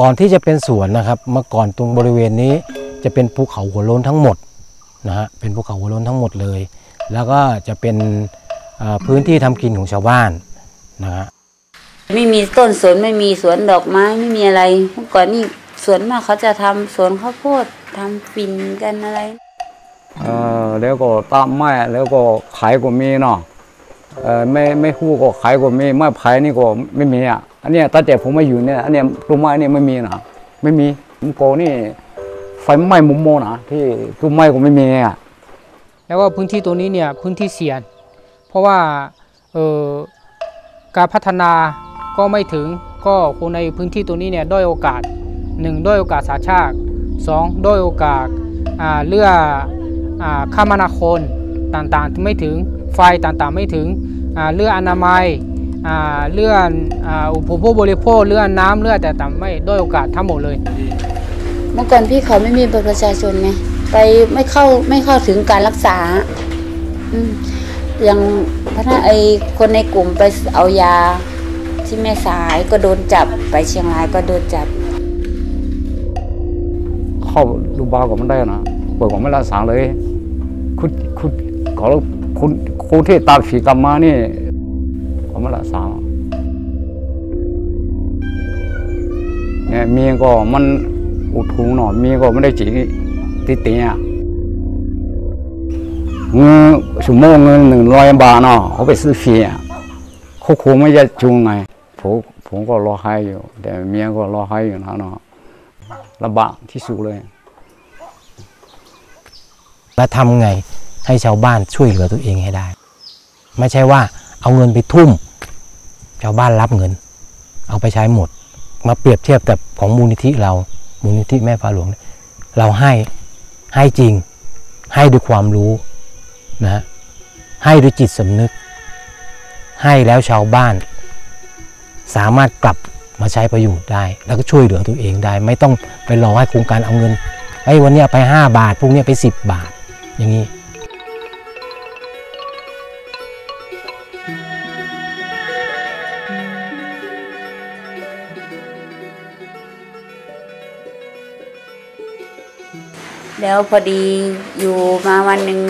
ก่อนที่จะเป็นสวนนะครับเมื่อก่อนตรงบริเวณนี้จะเป็นภูเขาหัวโล้นทั้งหมดนะฮะเป็นภูเขาหัวโล้นทั้งหมดเลยแล้วก็จะเป็นพื้นที่ทำกินของชาวบ้านนะฮะไม่มีต้นสนไม่มีสวนดอกไม้ไม่มีอะไรเมื่อก่อนนี่สวนมากเขาจะทำสวนข้าวโพดทำปิ่นกันอะไรแล้วก็ตามไม้แล้วก็ขายก็มีเนาะไม่คู่ก็ขายก็มีไม้ไผ่นี่ก็ไม่มีอ่ะอันนี้ตั้งแต่ผมมาอยู่เนี่ยอันนี้ต้นไม้นี่ไม่มีนะไม่มีมุมโกนี่ไฟไหม้มุมโมนะที่ต้นไม้ก็ไม่มีอ่ะแล้วก็พื้นที่ตัวนี้เนี่ยพื้นที่เสี่ยงเพราะว่าการพัฒนาก็ไม่ถึงก็คนในพื้นที่ตัวนี้เนี่ยด้อยโอกาส1ด้อยโอกาสสาชาติ2ด้อยโอกาสเรื่องคมนาคมต่างๆไม่ถึงไฟต่างๆไม่ถึงเรื่องอนามัยเลื่อนอุปโภคบริโภคเลื่อนน้ำเลื่อนแต่ต่ำไม่ด้อยโอกาสทั้งหมดเลยเมื่อก่อนพี่เขาไม่มีบัตรประชาชนไงไปไม่เข้าถึงการรักษาอย่างพนักไอคนในกลุ่มไปเอายาที่แม่สายก็โดนจับไปเชียงรายก็โดนจับเข้าดูบาก็ไม่ได้นะป่วยก็ไม่รักษาเลยคุณขอคุณที่ตาฝีกรรมมานี่ผมละสามเนี่ยมีก็มันอุดหูหน่อยมีก็ไม่ได้จีติเตียเงินชั่วโมงเงิน100 บาทเนาะเขาไปซื้อฟรีอ่ะเขาคงไม่จะจูงไงผมก็รอให้อยู่แต่เมียก็รอให้อยู่นะเนาะระบาดที่สุดเลยแล้วทำไงให้ชาวบ้านช่วยเหลือตัวเองให้ได้ไม่ใช่ว่าเอาเงินไปทุ่มชาวบ้านรับเงินเอาไปใช้หมดมาเปรียบเทียบกับของมูลนิธิเรามูลนิธิแม่ฟ้าหลวงเราให้จริงให้ด้วยความรู้นะให้ด้วยจิตสำนึกให้แล้วชาวบ้านสามารถกลับมาใช้ประโยชน์ได้แล้วก็ช่วยเหลือตัวเองได้ไม่ต้องไปรอให้โครงการเอาเงินไอ้วันนี้ไป5 บาทพวกนี้ไป10 บาทอย่างนี้แล้วพอดีอยู่มาวันหนึ่ง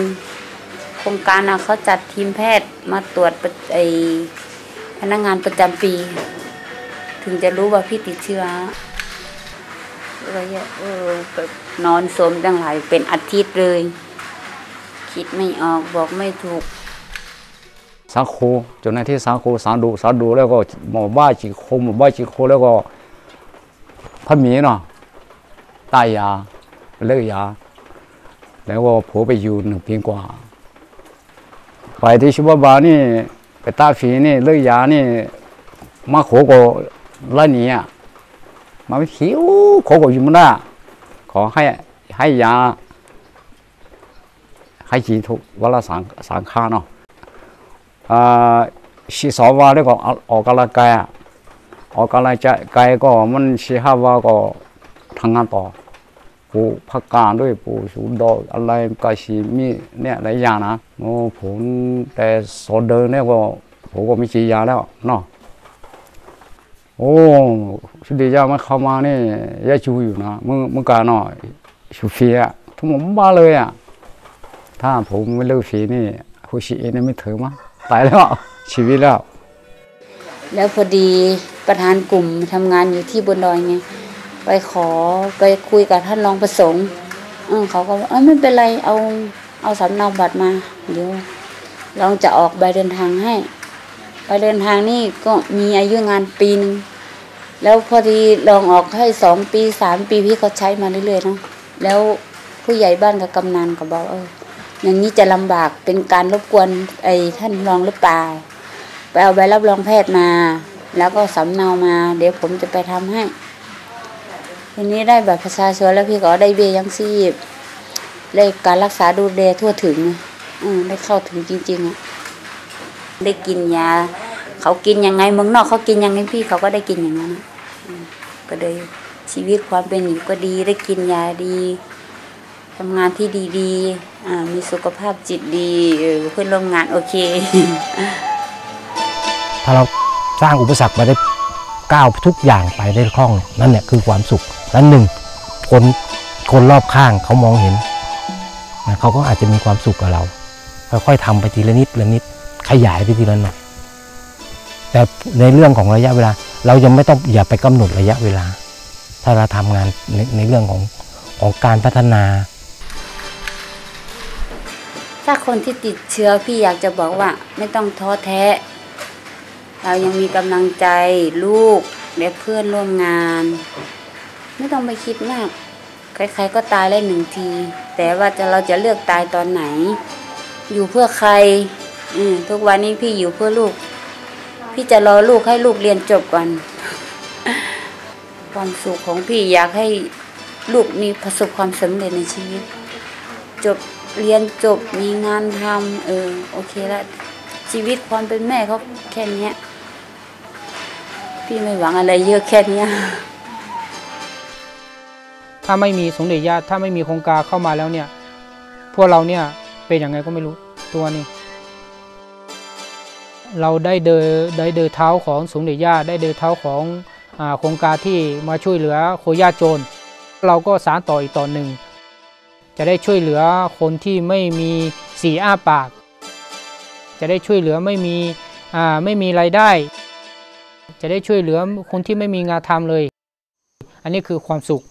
โครงการเขาจัดทีมแพทย์มาตรวจพนักงานประจำปีถึงจะรู้ว่าพี่ติดเชื้ออะไรแบบนอนสมตั้งหลายเป็นอาทิตย์เลยคิดไม่ออกบอกไม่ถูกสาโคจนในที่สาโคสาดูแล้วก็หมอบ้าจิโคแล้วก็พระหมีเนาะตายาเลิกยาแล้วก็ผัวไปอยู่1 ปีกว่าไปที่ชิบะบานี่ไปตาฝีนี่เลิกยานี่มาโขก็ไล่หนีอ่ะมาไม่หิวโขก็อยู่ไม่ได้ขอให้ยาให้จีนทุกวันละ3 ครั้งเนาะชีสวาแล้วก็ออกกำลังกายออกกำลังกายก็มันชีฮาวาก็ทำงานต่อปูผักกาดด้วยปูสูดดอกอะไรกาชีมีเนี่ยหลายอย่างนะโอ้ผมแต่โซเดอร์เนี่ยก็ผมก็มีฉีดยาแล้วเนาะโอ้สุดยอดมันเข้ามาเนี่ยยาชูอยู่นะเมื่อก่อนเนาะชูเฟียทุกหมบ้าเลยอ่ะถ้าผมไม่เลิกฟีนี่คุชิเอนี่ไม่ถือมั้งตายแล้วชีวิตแล้วแล้วพอดีประธานกลุ่มทำงานอยู่ที่บนดอยไงไปคุยกับท่านรองประสงค์เขาก็ไม่เป็นไรเอาสำเนาบัตรมาเดี๋ยว เราจะออกใบเดินทางให้ใบเดินทางนี่ก็มีอายุงานปีนึงแล้วพอดีลองออกให้2 ปี3 ปีพี่เขาใช้มาเรื่อยๆเนาะแล้วผู้ใหญ่บ้านกับกำนันก็บอกอย่างนี้จะลำบากเป็นการรบกวนไอ้ท่านรองหรือเปล่าไปเอาใบรับรองแพทย์มาแล้วก็สำเนามาเดี๋ยวผมจะไปทำให้ทีนี้ได้บัตรประชาชนแล้วพี่ก็ได้เบี้ยยังชีพได้การรักษาดูแลทั่วถึงได้เข้าถึงจริงๆได้กินยาเขากินยังไงเมืองนอกเขากินยังไงพี่เขาก็ได้กินอย่างนั้นก็เลยชีวิตความเป็นอยู่ก็ดีได้กินยาดีทำงานที่ดีๆมีสุขภาพจิตดีเพื่อนร่วมงานโอเคถ้าเราสร้างอุปสรรคมาได้ก้าวทุกอย่างไปได้คล่องนั่นแหละคือความสุขนั่นหนึ่งคนรอบข้างเขามองเห็นเขาก็อาจจะมีความสุขกับเราค่อยๆทำไปทีละนิดละนิดขยายไปทีละหน่อยแต่ในเรื่องของระยะเวลาเรายังไม่ต้องอย่าไปกำหนดระยะเวลาถ้าเราทำงานในเรื่องของการพัฒนาถ้าคนที่ติดเชื้อพี่อยากจะบอกว่าไม่ต้องท้อแท้เรายังมีกำลังใจลูกและเพื่อนร่วมงานไม่ต้องไปคิดมากใครๆก็ตายได้1 ทีแต่ว่าเราจะเลือกตายตอนไหนอยู่เพื่อใครทุกวันนี้พี่อยู่เพื่อลูกพี่จะรอลูกให้ลูกเรียนจบก่อนความสุขของพี่อยากให้ลูกมีประสบความสำเร็จในชีวิตจบเรียนจบมีงานทำโอเคละชีวิตความเป็นแม่เขาแค่นี้พี่ไม่หวังอะไรเยอะแค่นี้ถ้าไม่มีสมเด็จญาติถ้าไม่มีโครงการเข้ามาแล้วเนี่ยพวกเราเนี่ยเป็นยังไงก็ไม่รู้ตัวนี้เราได้เดินเท้าของสมเด็จย่าได้เดินเท้าของโครงการที่มาช่วยเหลือคนยากจนเราก็สานต่ออีกต่อหนึ่งจะได้ช่วยเหลือคนที่ไม่มีสีอ้าปากจะได้ช่วยเหลือไม่มีรายได้จะได้ช่วยเหลือคนที่ไม่มีงานทำเลยอันนี้คือความสุข